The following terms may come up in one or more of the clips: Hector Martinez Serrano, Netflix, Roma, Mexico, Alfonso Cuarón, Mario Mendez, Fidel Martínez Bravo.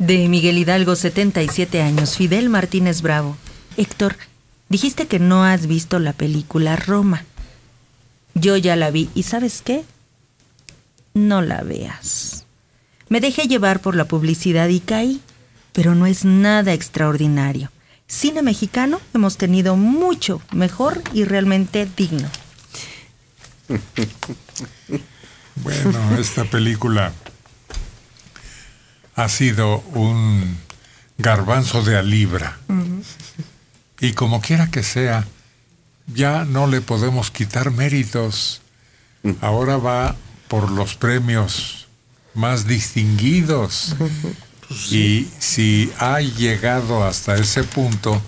De Miguel Hidalgo, 77 años, Fidel Martínez Bravo. Héctor, dijiste que no has visto la película Roma. Yo ya la vi, ¿y sabes qué? No la veas. Me dejé llevar por la publicidad y caí, pero no es nada extraordinario. Cine mexicano hemos tenido mucho mejor y realmente digno. Bueno, esta película ha sido un garbanzo de a libra. Uh-huh. Y como quiera que sea, ya no le podemos quitar méritos. Ahora va por los premios más distinguidos. Uh-huh. Sí. Y si ha llegado hasta ese punto,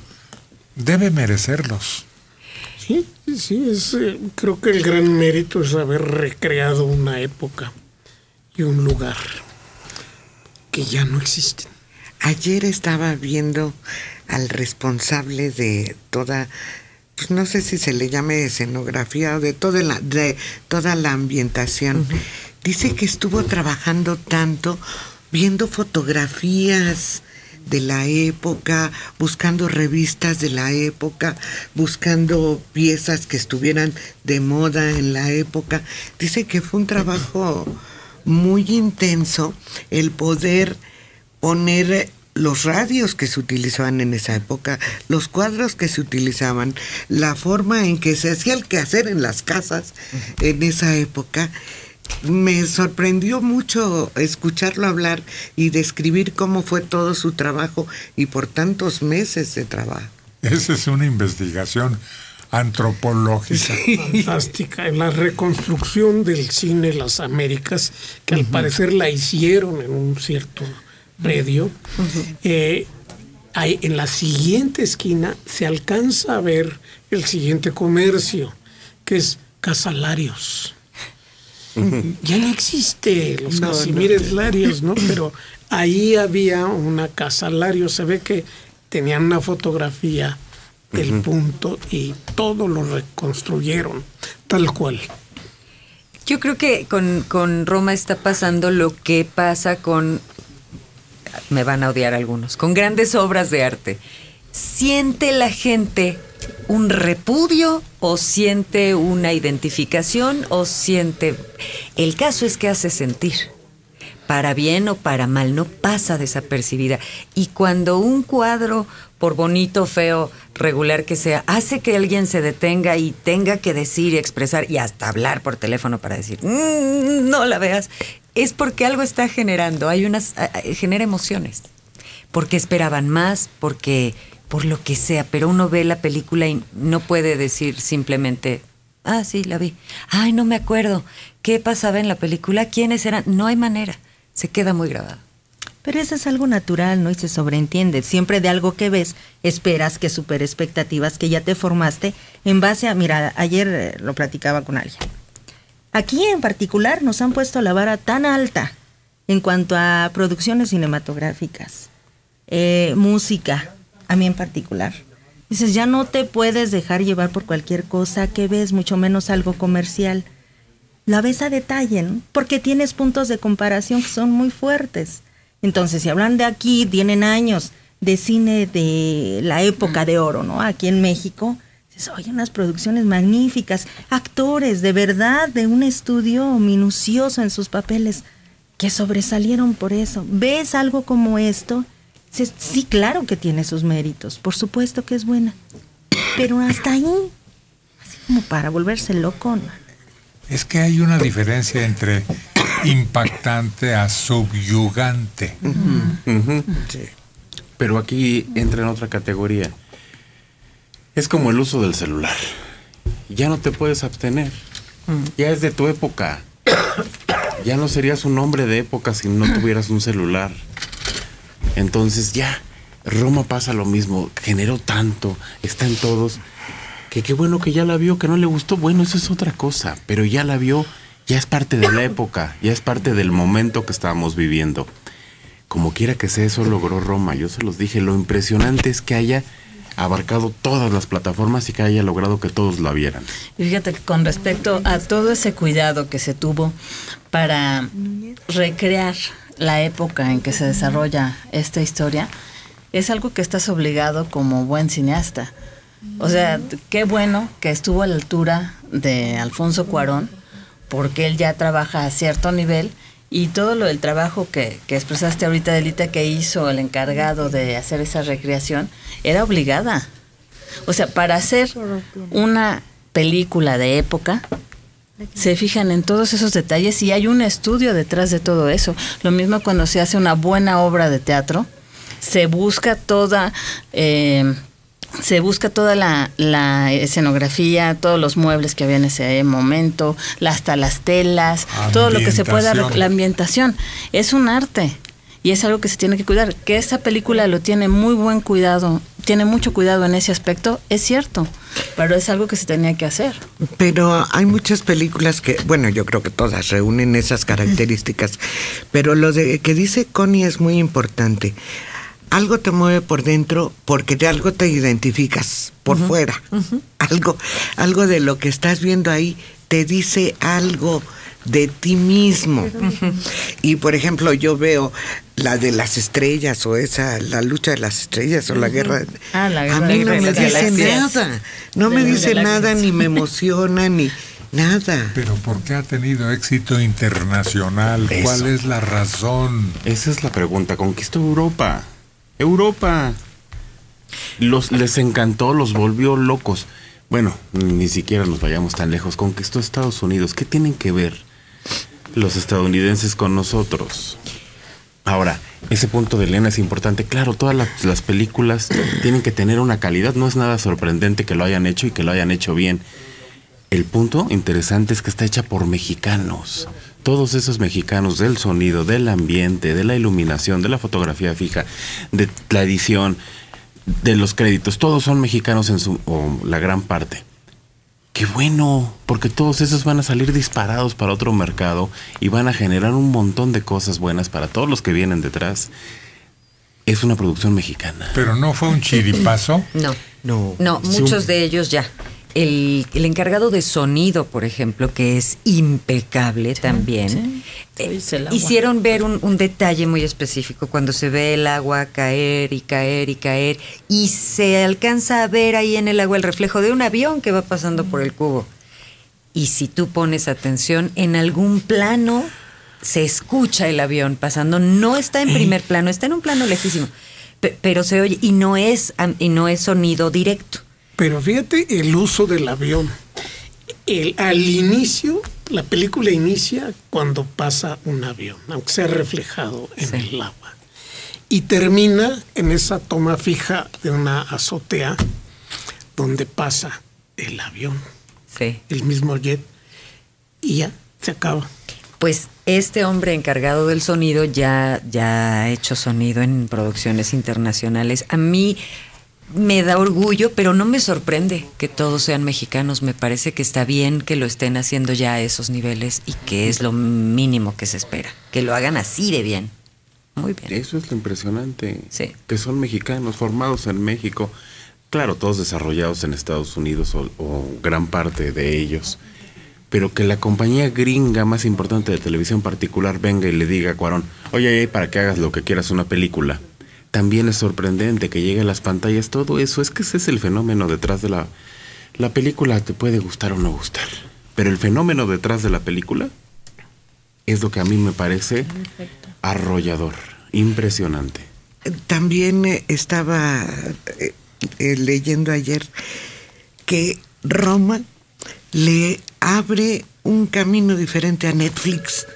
debe merecerlos. Sí, sí, creo que el gran mérito es haber recreado una época y un lugar que ya no existen. Ayer estaba viendo al responsable de toda, pues no sé si se le llame escenografía, de toda la ambientación. Uh-huh. Dice que estuvo trabajando tanto, viendo fotografías de la época, buscando revistas de la época, buscando piezas que estuvieran de moda en la época. Dice que fue un trabajo muy intenso el poder poner los radios que se utilizaban en esa época, los cuadros que se utilizaban, la forma en que se hacía el quehacer en las casas en esa época. Me sorprendió mucho escucharlo hablar y describir cómo fue todo su trabajo y por tantos meses de trabajo. Esa es una investigación antropológica. Sí. Fantástica. En la reconstrucción del cine Las Américas, que al parecer la hicieron en un cierto predio, en la siguiente esquina se alcanza a ver el siguiente comercio, que es Casalarios. Ya no existe los Casimires Larios, ¿no? Pero ahí había una casa Lario. Se ve que tenían una fotografía del punto y todo lo reconstruyeron tal cual. Yo creo que con Roma está pasando lo que pasa con, me van a odiar algunos, con grandes obras de arte. ¿Siente la gente un repudio o siente una identificación o siente? El caso es que hace sentir, para bien o para mal, no pasa desapercibida. Y cuando un cuadro, por bonito, feo, regular que sea, hace que alguien se detenga y tenga que decir y expresar y hasta hablar por teléfono para decir, no la veas, es porque algo está generando, genera emociones. Porque esperaban más, porque por lo que sea, pero uno ve la película y no puede decir simplemente, ah, sí, la vi. Ay, no me acuerdo. ¿Qué pasaba en la película? ¿Quiénes eran? No hay manera. Se queda muy grabado. Pero eso es algo natural, ¿no? Y se sobreentiende. Siempre de algo que ves, esperas que supere expectativas que ya te formaste en base a... Mira, ayer lo platicaba con alguien. Aquí en particular nos han puesto la vara tan alta en cuanto a producciones cinematográficas, música... A mí en particular. Dices, ya no te puedes dejar llevar por cualquier cosa que ves, mucho menos algo comercial. La ves a detalle, ¿no? Porque tienes puntos de comparación que son muy fuertes. Entonces, si hablan de aquí, tienen años de cine de la época de oro, ¿no? Aquí en México, dices, oye, unas producciones magníficas, actores de verdad, de un estudio minucioso en sus papeles, que sobresalieron por eso. ¿Ves algo como esto? Sí, claro que tiene sus méritos, por supuesto que es buena, pero hasta ahí, así como para volverse loco, ¿no? Es que hay una diferencia entre impactante a subyugante. Uh-huh. Uh-huh. Sí. Pero aquí entra en otra categoría. Es como el uso del celular. Ya no te puedes abstener. Uh-huh. Ya es de tu época. Ya no serías un hombre de época si no tuvieras un celular. Entonces ya, Roma pasa lo mismo, generó tanto, está en todos, que qué bueno que ya la vio, que no le gustó, bueno, eso es otra cosa, pero ya la vio, ya es parte de la época, ya es parte del momento que estábamos viviendo. Como quiera que sea, eso logró Roma, yo se los dije, lo impresionante es que haya abarcado todas las plataformas y que haya logrado que todos la vieran. Y fíjate que con respecto a todo ese cuidado que se tuvo para recrear la época en que se desarrolla esta historia, es algo que estás obligado como buen cineasta. O sea, qué bueno que estuvo a la altura de Alfonso Cuarón, porque él ya trabaja a cierto nivel, y todo el trabajo que expresaste ahorita, Delita, que hizo el encargado de hacer esa recreación, era obligada. O sea, para hacer una película de época, se fijan en todos esos detalles y hay un estudio detrás de todo eso. Lo mismo cuando se hace una buena obra de teatro, se busca toda... se busca toda la escenografía, todos los muebles que había en ese momento, hasta las telas, todo lo que se pueda, la ambientación. Es un arte y es algo que se tiene que cuidar. Que esa película lo tiene muy buen cuidado, tiene mucho cuidado en ese aspecto, es cierto, pero es algo que se tenía que hacer. Pero hay muchas películas que, bueno, yo creo que todas reúnen esas características, pero lo de que dice Connie es muy importante. Algo te mueve por dentro porque de algo te identificas por fuera. Algo de lo que estás viendo ahí te dice algo de ti mismo. Y, por ejemplo, yo veo la de las estrellas o esa, la lucha de las estrellas o la guerra. La guerra. A mí no me dice nada. No me dice nada, ni me emociona, ni... nada. Pero ¿por qué ha tenido éxito internacional? Eso. ¿Cuál es la razón? Esa es la pregunta. Conquistó Europa. Europa. Les encantó, los volvió locos. Bueno, ni siquiera nos vayamos tan lejos. Conquistó Estados Unidos. ¿Qué tienen que ver los estadounidenses con nosotros? Ahora, ese punto de Elena es importante. Claro, todas las películas tienen que tener una calidad. No es nada sorprendente que lo hayan hecho y que lo hayan hecho bien. El punto interesante es que está hecha por mexicanos. Todos esos mexicanos del sonido, del ambiente, de la iluminación, de la fotografía fija, de la edición, de los créditos. Todos son mexicanos o la gran parte. ¡Qué bueno! Porque todos esos van a salir disparados para otro mercado y van a generar un montón de cosas buenas para todos los que vienen detrás. Es una producción mexicana. ¿Pero no fue un chiripazo? No, muchos de ellos ya. El encargado de sonido, por ejemplo, que es impecable también, hicieron ver un detalle muy específico cuando se ve el agua caer y caer y caer y se alcanza a ver ahí en el agua el reflejo de un avión que va pasando por el cubo. Y si tú pones atención, en algún plano se escucha el avión pasando, no está en primer plano, está en un plano lejísimo, pero se oye y no es sonido directo. Pero fíjate el uso del avión. Al inicio, la película inicia cuando pasa un avión, aunque sea reflejado en el agua. Y termina en esa toma fija de una azotea donde pasa el avión, el mismo jet, y ya se acaba. Pues este hombre encargado del sonido ya ha hecho sonido en producciones internacionales. A mí... me da orgullo, pero no me sorprende que todos sean mexicanos. Me parece que está bien que lo estén haciendo ya a esos niveles y que es lo mínimo que se espera. Que lo hagan así de bien. Muy bien. Eso es lo impresionante. Sí. Que son mexicanos formados en México. Claro, todos desarrollados en Estados Unidos o gran parte de ellos. Pero que la compañía gringa más importante de televisión particular venga y le diga a Cuarón, oye, para que hagas lo que quieras una película. También es sorprendente que llegue a las pantallas todo eso. Es que ese es el fenómeno detrás de la película. Te puede gustar o no gustar, pero el fenómeno detrás de la película es lo que a mí me parece arrollador, impresionante. También estaba leyendo ayer que Roma le abre un camino diferente a Netflix.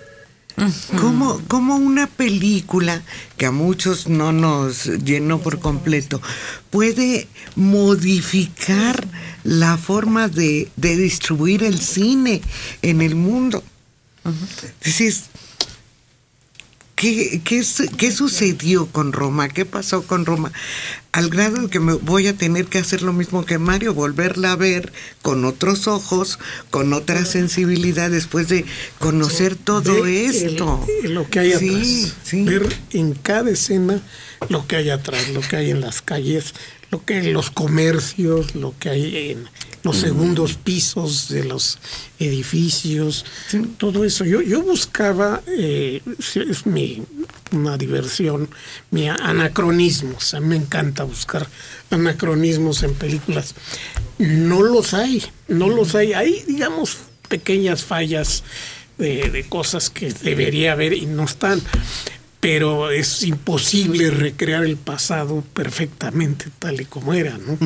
Como una película que a muchos no nos llenó por completo puede modificar la forma de distribuir el cine en el mundo. Dices, ¿qué sucedió con Roma? ¿Qué pasó con Roma? al grado en que me voy a tener que hacer lo mismo que Mario, volverla a ver con otros ojos, con otra sensibilidad, después de conocer todo esto. Lo que hay atrás. Sí. Ver en cada escena lo que hay atrás, lo que hay en las calles, lo que hay en los comercios, lo que hay en los segundos pisos de los edificios, todo eso. Yo buscaba, es una diversión, mi anacronismos. A mí me encanta buscar anacronismos en películas. No los hay. Hay, digamos, pequeñas fallas de cosas que debería haber y no están. Pero es imposible recrear el pasado perfectamente tal y como era, ¿no?